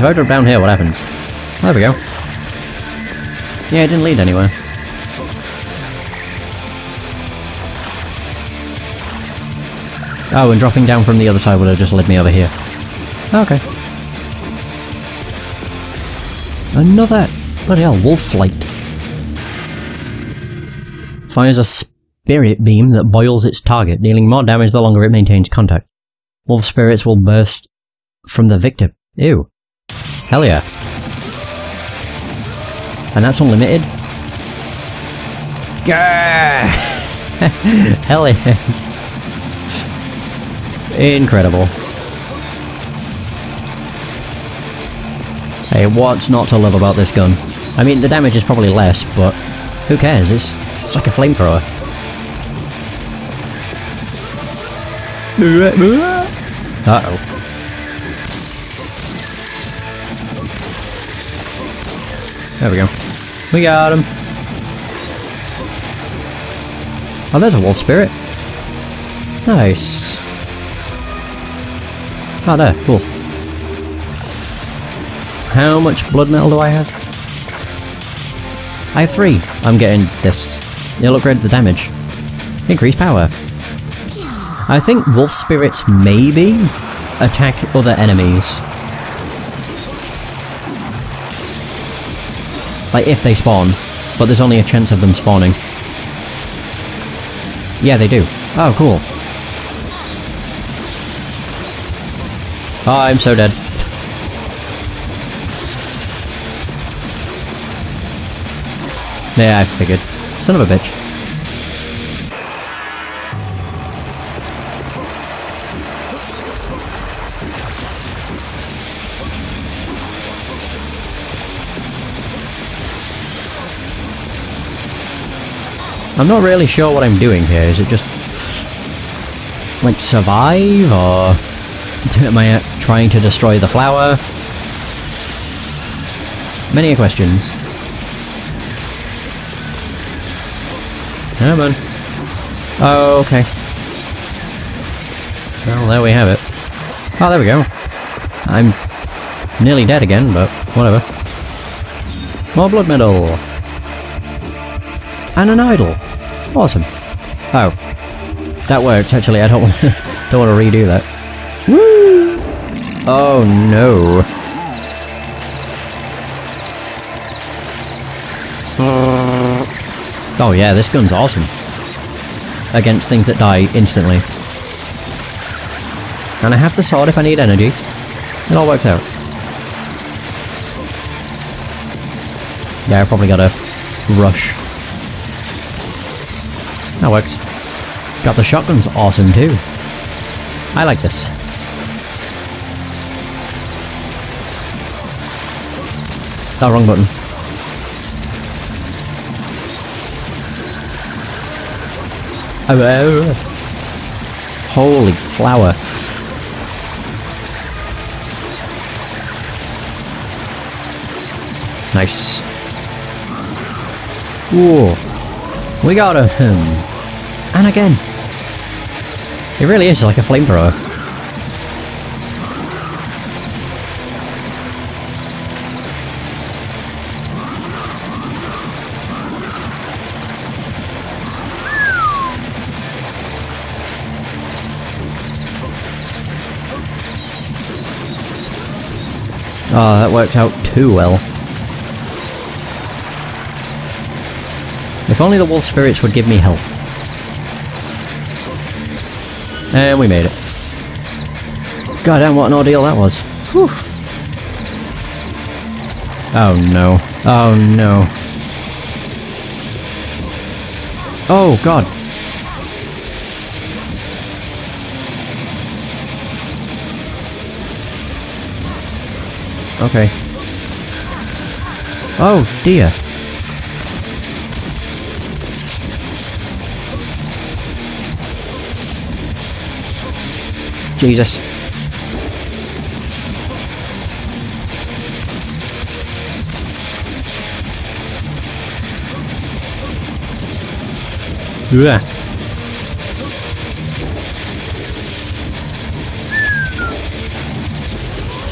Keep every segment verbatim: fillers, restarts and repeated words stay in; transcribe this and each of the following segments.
If I drop down here, what happens? There we go. Yeah, it didn't lead anywhere. Oh, and dropping down from the other side would have just led me over here. Okay. Another... bloody hell, wolf flight. Fires a spirit beam that boils its target, dealing more damage the longer it maintains contact. Wolf spirits will burst from the victim. Ew. Hell yeah. And that's unlimited? Gah! Hell yes. Incredible. Hey, what's not to love about this gun? I mean, the damage is probably less, but who cares? It's, it's like a flamethrower. Uh-oh. There we go. We got him! Oh, there's a wolf spirit. Nice. Oh, there. Cool. How much blood metal do I have? I have three. I'm getting this. It'll upgrade the damage. Increase power. I think wolf spirits maybe attack other enemies. Like, if they spawn, but there's only a chance of them spawning. Yeah, they do. Oh, cool. Oh, I'm so dead. Yeah, I figured. Son of a bitch. I'm not really sure what I'm doing here. Is it just like survive, or am I trying to destroy the flower? Many questions. Come on. Oh, okay. Well, there we have it. Oh, there we go. I'm nearly dead again, but whatever. More blood medal. And an idol. Awesome. Oh. That works, actually. I don't want to don't want to redo that. Woo! Oh, no. Oh, yeah, this gun's awesome. Against things that die instantly. And I have the sword if I need energy. It all works out. Yeah, I've probably got to rush. That works. Got the shotgun's awesome too. I like this. Oh, wrong button. Oh, holy flower. Nice. Whoa. We got him. And again! It really is like a flamethrower. Oh, that worked out too well. If only the wolf spirits would give me health. And we made it. Goddamn, what an ordeal that was. Whew. Oh no. Oh no. Oh god. Okay. Oh dear. Jesus. Yeah.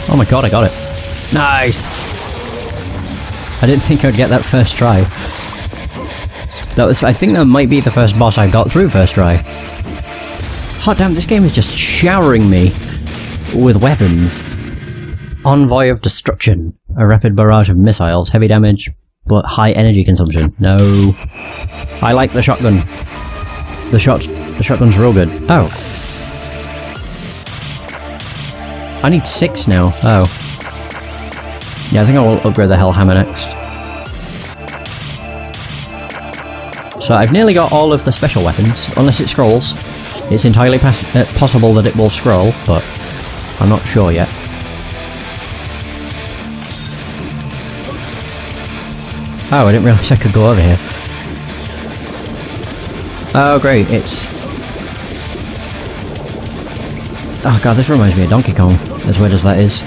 Oh my god, I got it. Nice! I didn't think I'd get that first try. That was- I think that might be the first boss I got through first try. Oh damn, this game is just showering me with weapons. Envoy of Destruction. A rapid barrage of missiles. Heavy damage, but high energy consumption. No. I like the shotgun. The shot- the shotgun's real good. Oh. I need six now. Oh. Yeah, I think I will upgrade the Hellhammer next. So I've nearly got all of the special weapons, unless it scrolls. It's entirely pass uh, possible that it will scroll, but I'm not sure yet. Oh, I didn't realise I could go over here. Oh great, it's... Oh god, this reminds me of Donkey Kong, as weird as that is.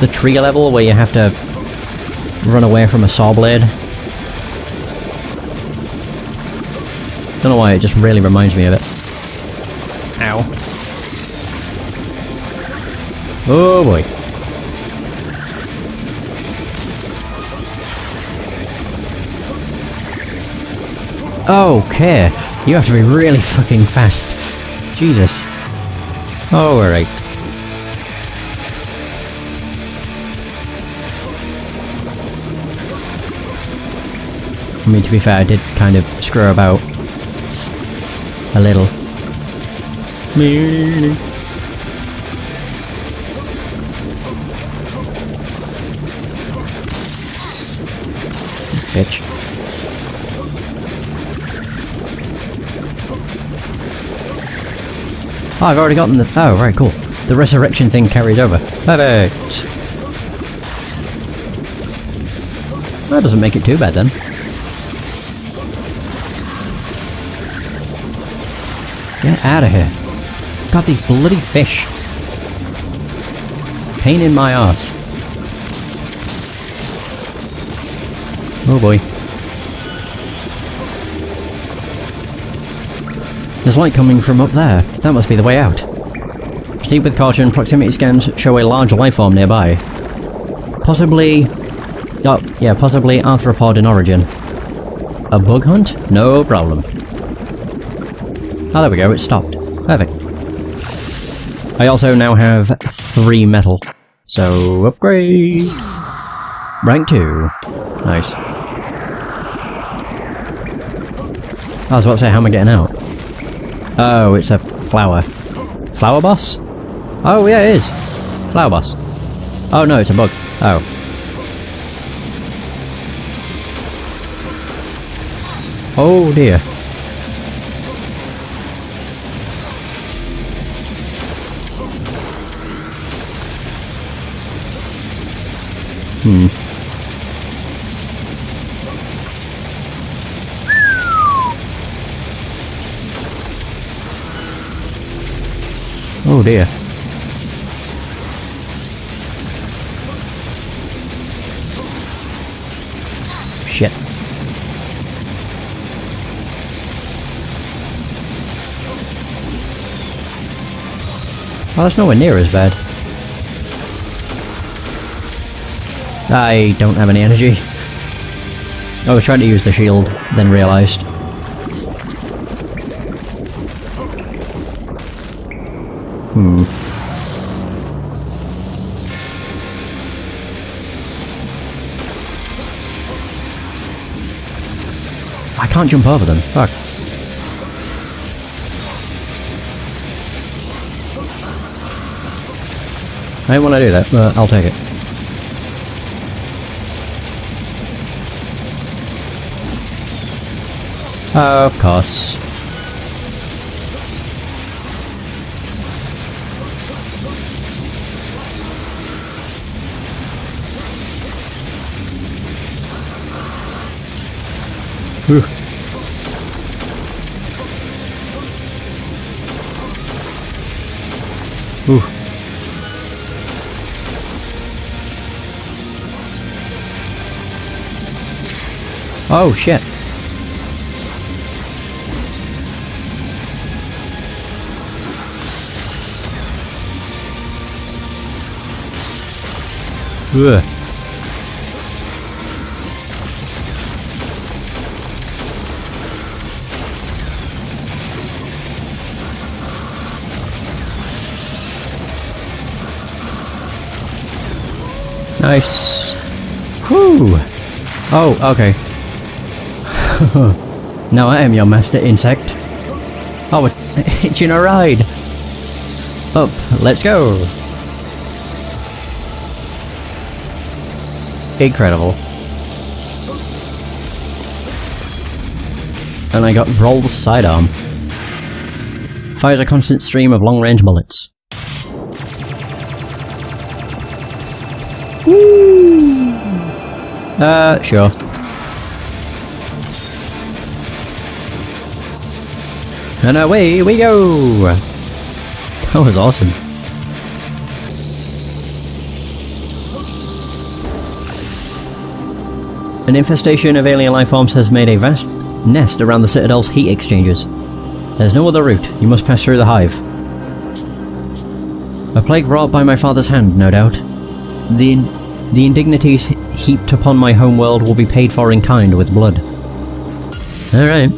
The tree level where you have to run away from a saw blade. Don't know why, it just really reminds me of it. Ow. Oh boy. Okay, you have to be really fucking fast. Jesus. Oh, alright. I mean, to be fair, I did kind of screw about. A little. Bitch. Oh, I've already gotten the- oh, right, cool. The resurrection thing carried over. Perfect! That doesn't make it too bad then. Get out of here. God, these bloody fish. Pain in my ass. Oh boy. There's light coming from up there. That must be the way out. Proceed with caution. Proximity scans show a large lifeform nearby. Possibly... Oh, yeah, possibly arthropod in origin. A bug hunt? No problem. Oh, there we go. It stopped. Perfect. I also now have three metal. So, upgrade! Rank two. Nice. I was about to say, how am I getting out? Oh, it's a flower. Flower boss? Oh, yeah, it is. Flower boss. Oh, no, it's a bug. Oh. Oh, dear. Hmm. Oh dear. Shit. Oh, that's nowhere near as bad. I don't have any energy. I was trying to use the shield, then realized. Hmm. I can't jump over them. Fuck. I didn't want to do that, but I'll take it. Uh, of course. Whew. Whew. Oh shit. Ugh. Nice. Whew. Oh, okay. Now I am your master insect. Oh, it's in a ride. Up, let's go. Incredible. And I got Vrol's sidearm. Fires a constant stream of long-range bullets. Woo! Uh, sure. And away we go! That was awesome. An infestation of alien life forms has made a vast nest around the Citadel's heat exchangers. There's no other route. You must pass through the hive. A plague wrought by my father's hand, no doubt. The, in the indignities heaped upon my homeworld will be paid for in kind with blood. Alright.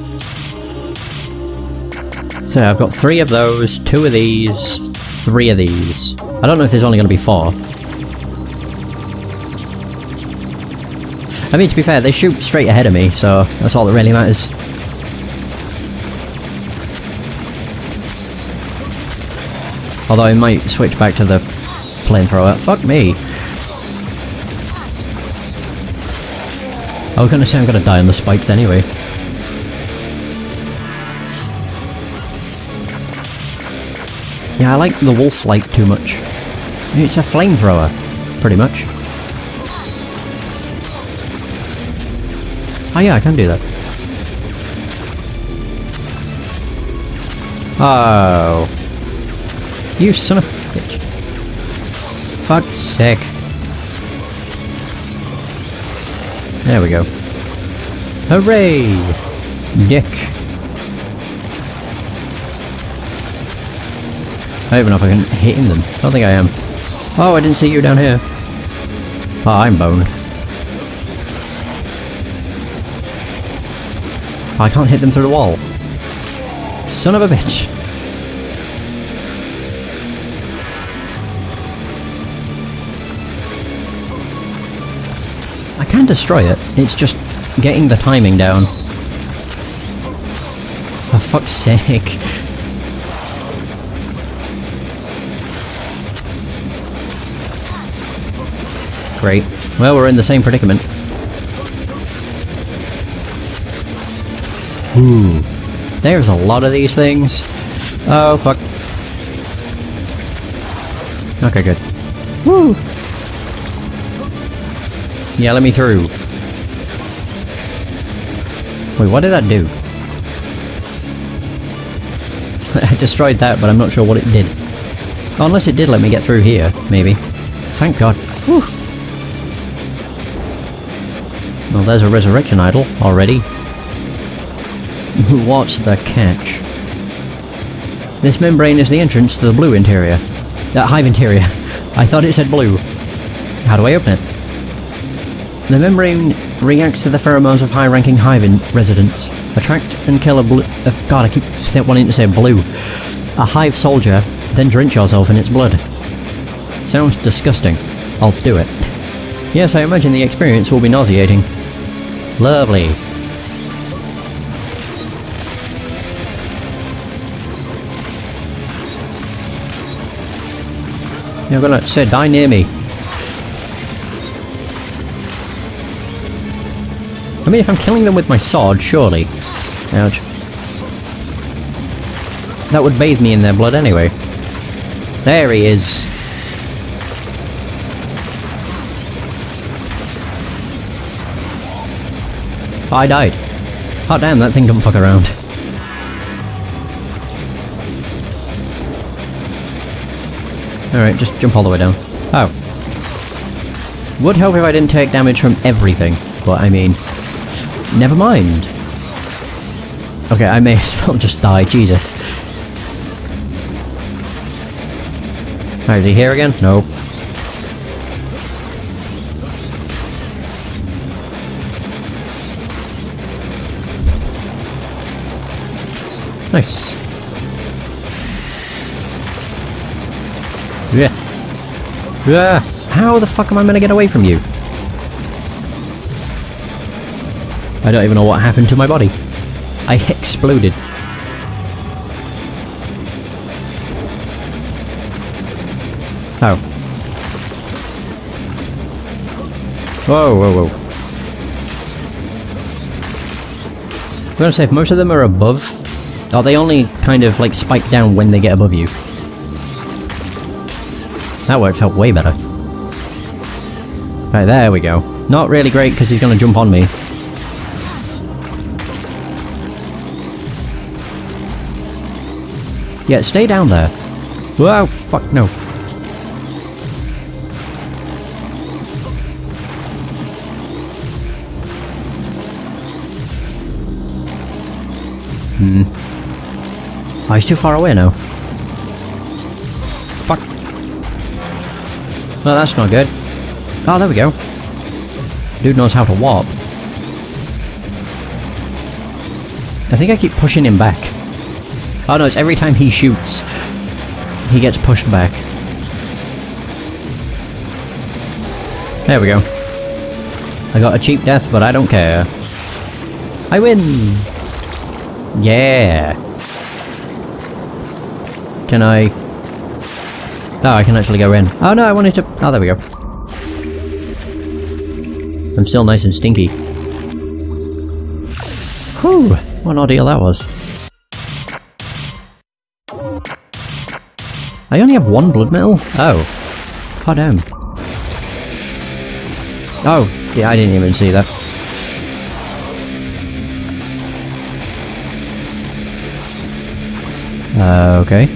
So I've got three of those, two of these, three of these. I don't know if there's only going to be four. I mean, to be fair, they shoot straight ahead of me, so that's all that really matters. Although I might switch back to the flamethrower. Fuck me! I was gonna say I'm gonna die on the spikes anyway. Yeah, I like the wolf light too much. It's a flamethrower, pretty much. Oh yeah, I can do that. Oh. You son of a bitch. Fuck's sake. There we go. Hooray! Dick. I don't even know if I can hit them. I don't think I am. Oh, I didn't see you down here. Oh, I'm boned. I can't hit them through the wall. Son of a bitch. I can destroy it. It's just getting the timing down. For fuck's sake. Great. Well, we're in the same predicament. Ooh, there's a lot of these things. Oh, fuck. Okay, good. Woo! Yeah, let me through. Wait, what did that do? I destroyed that, but I'm not sure what it did. Oh, unless it did let me get through here, maybe. Thank God. Woo! Well, there's a resurrection idol already. What's the catch? This membrane is the entrance to the blue interior. That uh, hive interior. I thought it said blue. How do I open it? The membrane reacts to the pheromones of high-ranking hive in residents. Attract and kill a blue... Uh, God, I keep wanting to say blue. A hive soldier, then drench yourself in its blood. Sounds disgusting. I'll do it. Yes, I imagine the experience will be nauseating. Lovely. You're gonna say, die near me. I mean, if I'm killing them with my sword, surely. Ouch. That would bathe me in their blood anyway. There he is. I died. Oh damn, that thing don't fuck around. Alright, just jump all the way down. Oh. Would help if I didn't take damage from everything, but I mean... Never mind. Okay, I may as well just die, Jesus. Alright, is he here again? Nope. Nice. Yeah. Yeah. How the fuck am I gonna get away from you? I don't even know what happened to my body. I exploded. Oh. Whoa, whoa, whoa. I'm gonna say, if most of them are above, oh, they only kind of like spike down when they get above you. That works out way better. Right, there we go. Not really great because he's gonna jump on me. Yeah, stay down there. Whoa, fuck no. Hmm. Oh, he's too far away now. Fuck. No, that's not good. Oh, there we go. Dude knows how to warp. I think I keep pushing him back. Oh no, it's every time he shoots, he gets pushed back. There we go. I got a cheap death, but I don't care. I win! Yeah! Can I... Oh, I can actually go in. Oh no, I wanted to... Oh, there we go. I'm still nice and stinky. Whew! What an ordeal that was. I only have one blood metal? Oh. God damn. Oh, yeah, I didn't even see that. Uh, okay.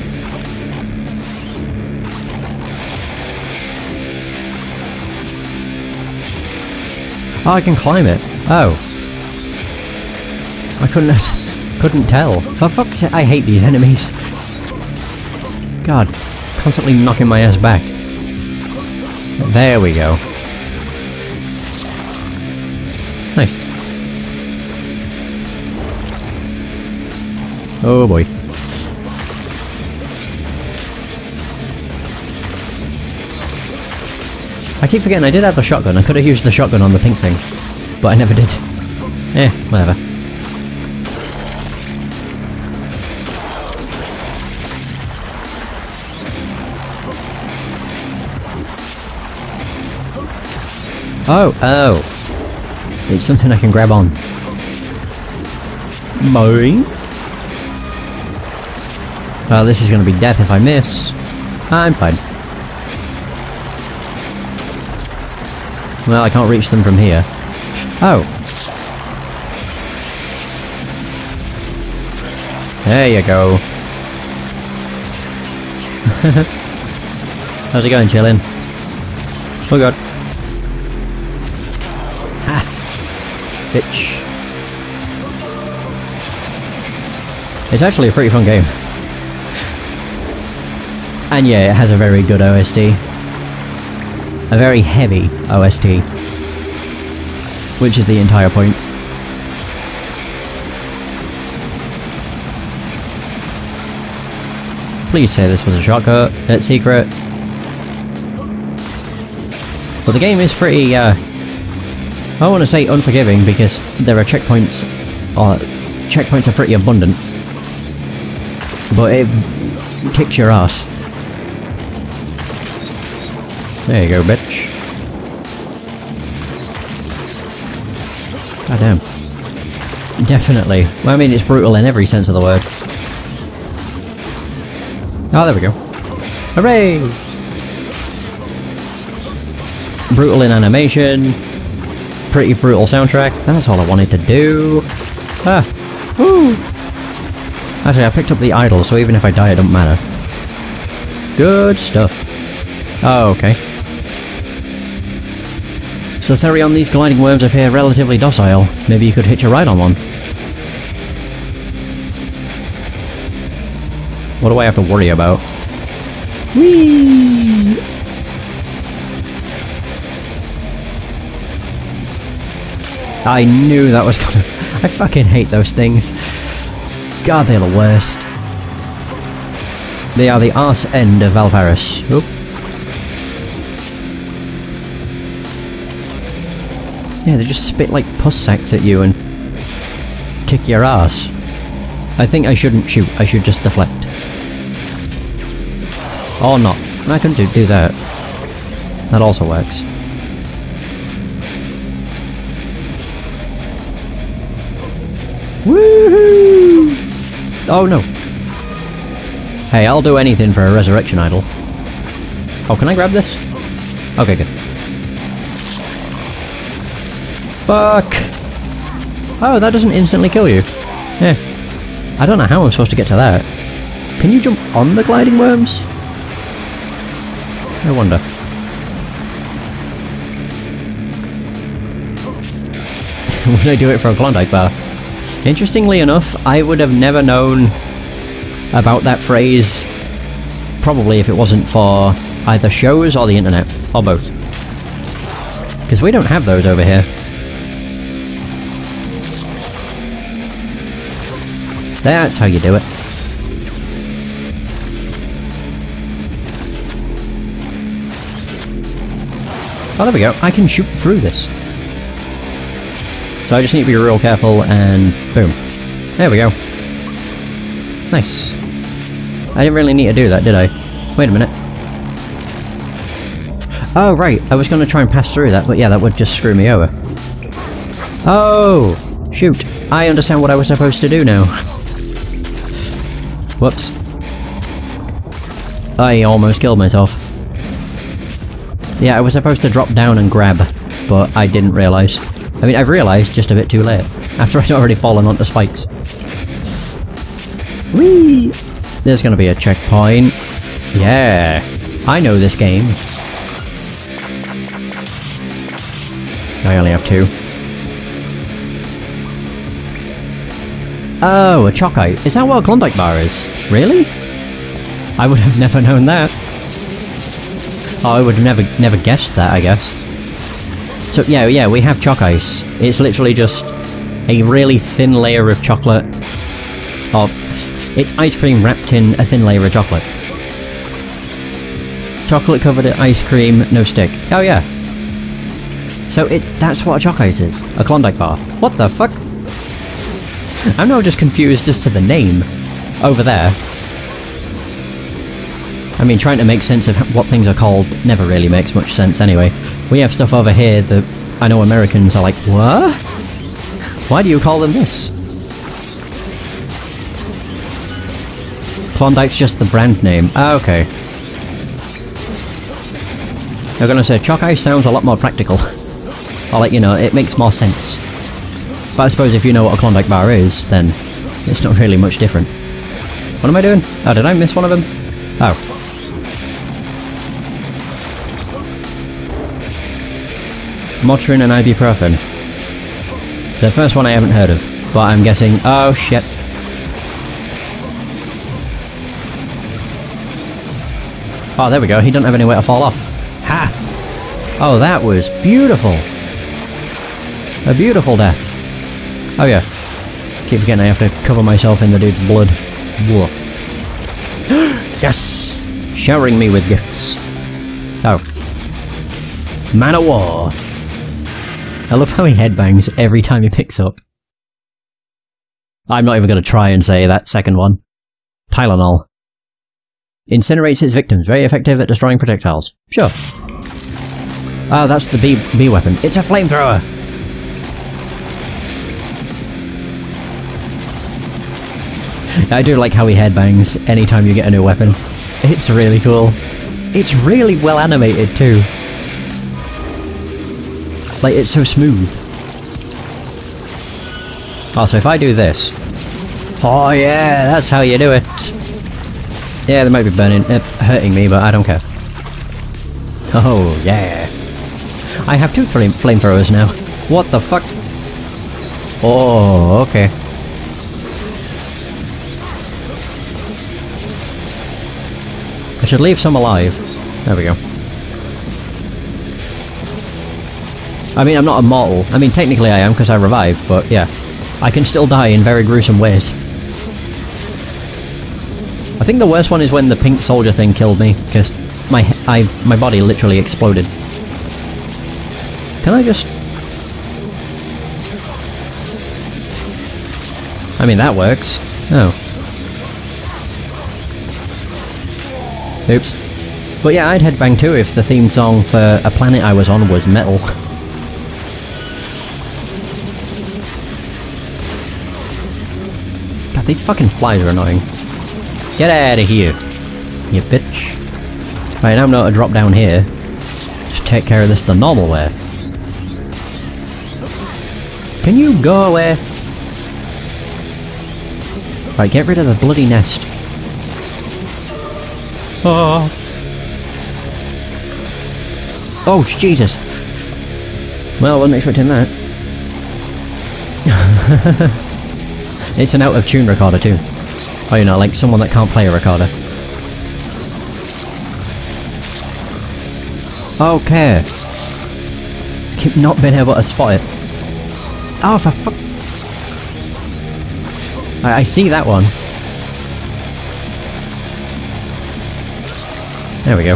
Oh, I can climb it. Oh. I couldn't... couldn't tell. For fuck's sake, I hate these enemies. God, constantly knocking my ass back. There we go. Nice. Oh boy. I keep forgetting I did have the shotgun. I could have used the shotgun on the pink thing. But I never did. Eh, whatever. Oh, oh. It's something I can grab on. Boing. Oh, this is gonna be death if I miss. I'm fine. Well, I can't reach them from here. Oh. There you go. How's it going, chillin'? Oh god. Bitch. It's actually a pretty fun game. And yeah, it has a very good O S T. A very heavy O S T. Which is the entire point. Please say this was a shortcut, it's secret. Well, the game is pretty, uh... I want to say unforgiving because there are checkpoints, or checkpoints are pretty abundant, but it kicks your ass. There you go, bitch. God damn. Definitely. Well, I mean, it's brutal in every sense of the word. Oh, there we go. Hooray! Brutal in animation. Pretty brutal soundtrack. That's all I wanted to do. Ah! Woo! Actually, I picked up the idol, so even if I die, it don't matter. Good stuff. Oh, okay. So Therion, these gliding worms appear relatively docile. Maybe you could hitch a ride on one. What do I have to worry about? Whee! I knew that was gonna... I fucking hate those things. God, they're the worst. They are the arse end of Valfaris. Oop. Yeah, they just spit like pus sacks at you and kick your ass. I think I shouldn't shoot, I should just deflect. Or not. I can do, do that. That also works. Woohoo! Oh no. Hey, I'll do anything for a resurrection idol. Oh, can I grab this? Okay, good. Fuck! Oh, that doesn't instantly kill you. Yeah. I don't know how I'm supposed to get to that. Can you jump on the gliding worms? I wonder. Would I do it for a Klondike bar? Interestingly enough, I would have never known about that phrase probably if it wasn't for either shows or the internet, or both. Because we don't have those over here. That's how you do it. Oh, there we go. I can shoot through this. So I just need to be real careful and boom. There we go. Nice. I didn't really need to do that, did I? Wait a minute. Oh, right. I was going to try and pass through that, but yeah, that would just screw me over. Oh! Shoot. I understand what I was supposed to do now. Whoops. I almost killed myself. Yeah, I was supposed to drop down and grab, but I didn't realise. I mean, I've realised just a bit too late, after I'd already fallen onto spikes. Whee! There's gonna be a checkpoint. Yeah! I know this game. I only have two. Oh, a Chockite. Is that what a Klondike bar is? Really? I would have never known that. Oh, I would have never, never guessed that, I guess. So, yeah, yeah, we have Choc Ice. It's literally just a really thin layer of chocolate. Or, it's ice cream wrapped in a thin layer of chocolate. Chocolate covered in ice cream, no stick. Oh, yeah. So, it that's what a Choc Ice is. A Klondike bar. What the fuck? I'm now just confused as to the name. Over there. I mean, trying to make sense of what things are called never really makes much sense anyway. We have stuff over here that I know Americans are like, what? Why do you call them this? Klondike's just the brand name. Ah, okay. I'm gonna say, Choc Ice sounds a lot more practical. Or like, you know, it makes more sense. But I suppose if you know what a Klondike bar is, then it's not really much different. What am I doing? Oh, did I miss one of them? Oh. Motrin and ibuprofen. The first one I haven't heard of, but I'm guessing... Oh, shit. Oh, there we go. He doesn't have anywhere to fall off. Ha! Oh, that was beautiful. A beautiful death. Oh, yeah. Keep forgetting I have to cover myself in the dude's blood. Whoa. Yes! Showering me with gifts. Oh. Man O War. I love how he headbangs every time he picks up. I'm not even going to try and say that second one. Tylenol. Incinerates its victims, very effective at destroying projectiles. Sure. Oh, that's the bee, bee weapon. It's a flamethrower! I do like how he headbangs anytime you get a new weapon. It's really cool. It's really well animated too. Like, it's so smooth. Oh, so if I do this... Oh yeah, that's how you do it! Yeah, they might be burning, uh, hurting me, but I don't care. Oh, yeah! I have two flame flamethrowers now. What the fuck? Oh, okay. I should leave some alive. There we go. I mean, I'm not immortal. I mean, technically I am, because I revived, but yeah. I can still die in very gruesome ways. I think the worst one is when the pink soldier thing killed me, because my I, my body literally exploded. Can I just... I mean, that works. Oh. Oops. But yeah, I'd headbang too if the theme song for a planet I was on was metal. God, these fucking flies are annoying. Get out of here, you bitch. Right, now I'm not to drop down here. Just take care of this the normal way. Can you go away? Right, get rid of the bloody nest. Oh. Oh, Jesus. Well, I wasn't expecting that. It's an out-of-tune recorder, too. Oh, you know, like someone that can't play a recorder. Okay. Keep not being able to spot it. Oh, for fuck! I, I see that one. There we go.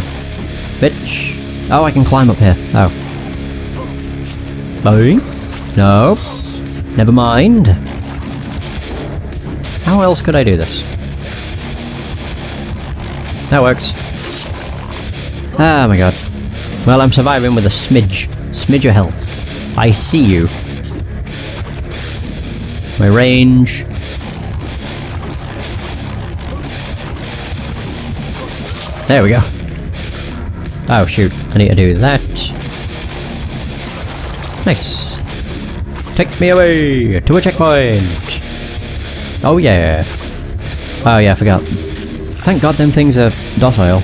Bitch. Oh, I can climb up here. Oh. Boing. No. Never mind. How else could I do this? That works. Oh my god. Well, I'm surviving with a smidge. Smidge of health. I see you. My range. There we go. Oh shoot, I need to do that. Nice. Take me away to a checkpoint. Oh yeah. Oh yeah, I forgot. Thank god them things are docile.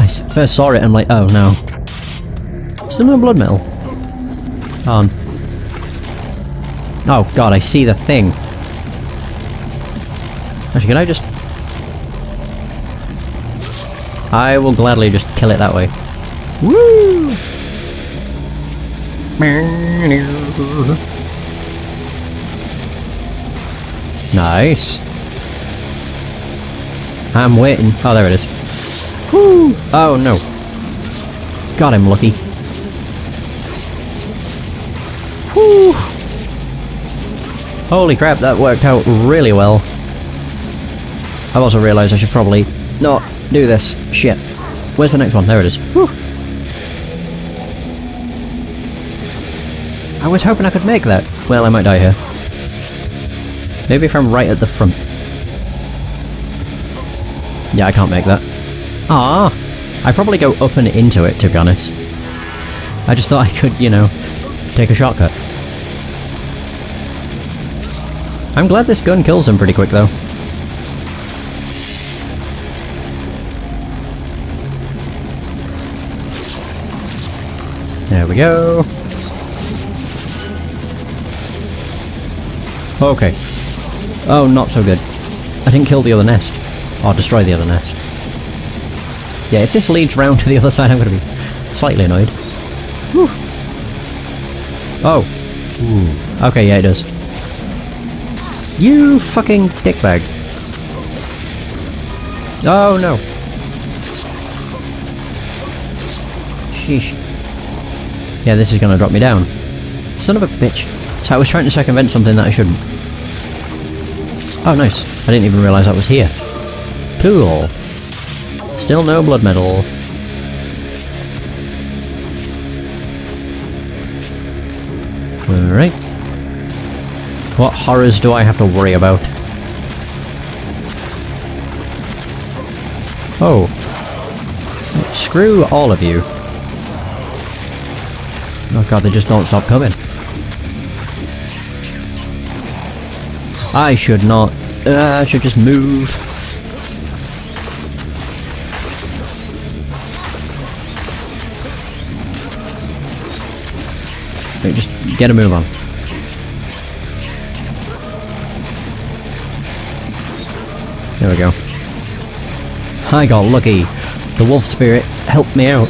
I first saw it and I'm like, oh no. Still no blood metal. Come on. Oh god, I see the thing. Actually, can I just... I will gladly just kill it that way. Woo! Nice. I'm waiting. Oh, there it is. Woo! Oh, no. God, I'm lucky. Woo! Holy crap, that worked out really well. I've also realised I should probably not do this. Shit. Where's the next one? There it is. Whew. I was hoping I could make that. Well, I might die here. Maybe if I'm right at the front. Yeah, I can't make that. Ah, I probably go up and into it, to be honest. I just thought I could, you know, take a shortcut. I'm glad this gun kills him pretty quick, though. There we go. Okay. Oh, not so good. I didn't kill the other nest. Or destroy the other nest. Yeah, if this leads round to the other side, I'm gonna be slightly annoyed. Whew. Oh. Ooh. Okay, yeah, it does. You fucking dickbag. Oh no. Sheesh. Yeah, this is gonna drop me down. Son of a bitch. So I was trying to circumvent something that I shouldn't. Oh nice. I didn't even realise that was here. Cool. Still no blood medal. Alright. What horrors do I have to worry about? Oh. Screw all of you. Oh god, they just don't stop coming. I should not... Uh, I should just move. Wait, just get a move on. There we go. I got lucky. The wolf spirit helped me out.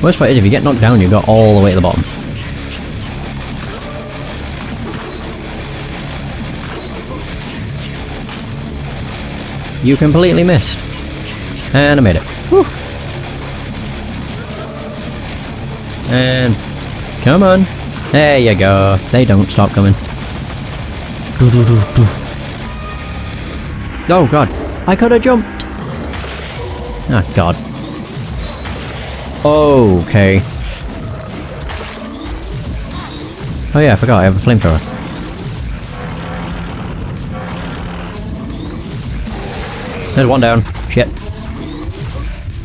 Worst part is if you get knocked down, you go all the way to the bottom. You completely missed. And I made it. Whew. And... Come on. There you go. They don't stop coming. Oh god. I could have jumped. Oh god. Okay. Oh yeah, I forgot I have a flamethrower. There's one down. Shit.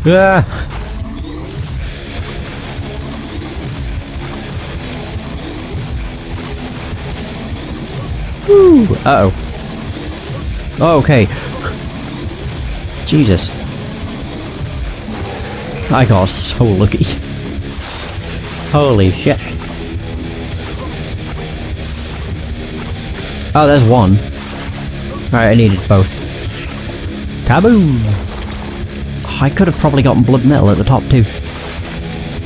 Ah. Woo. Uh oh. Oh, okay. Jesus. I got so lucky. Holy shit. Oh, there's one. Alright, I needed both. Kaboom! Oh, I could have probably gotten blood metal at the top too.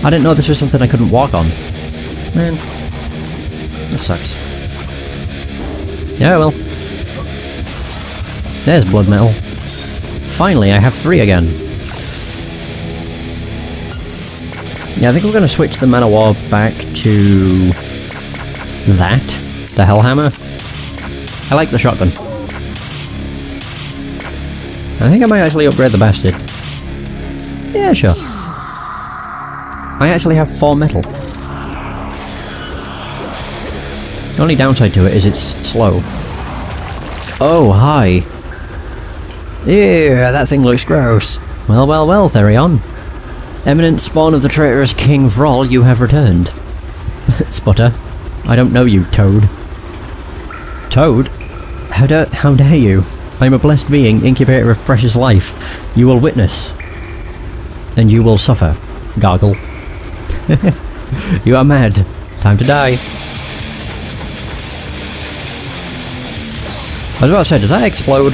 I didn't know this was something I couldn't walk on. Man. This sucks. Yeah, well. There's blood metal. Finally, I have three again. Yeah, I think we're going to switch the Man O War back to that. The Hellhammer. I like the shotgun. I think I might actually upgrade the bastard. Yeah, sure. I actually have four metal. The only downside to it is it's slow. Oh, hi. Ew, that thing looks gross. Well, well, well, Therion. Eminent spawn of the traitorous King Vrol, you have returned. Sputter. I don't know you, Toad. Toad? How da- how dare you? I am a blessed being, incubator of precious life. You will witness. And you will suffer. Gargle. You are mad. Time to die. I was about to say, does that explode?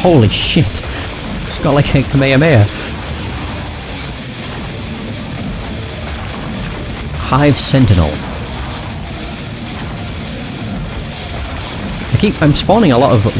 Holy shit. It's got like a Kamehameha. Hive Sentinel. I keep- I'm spawning a lot of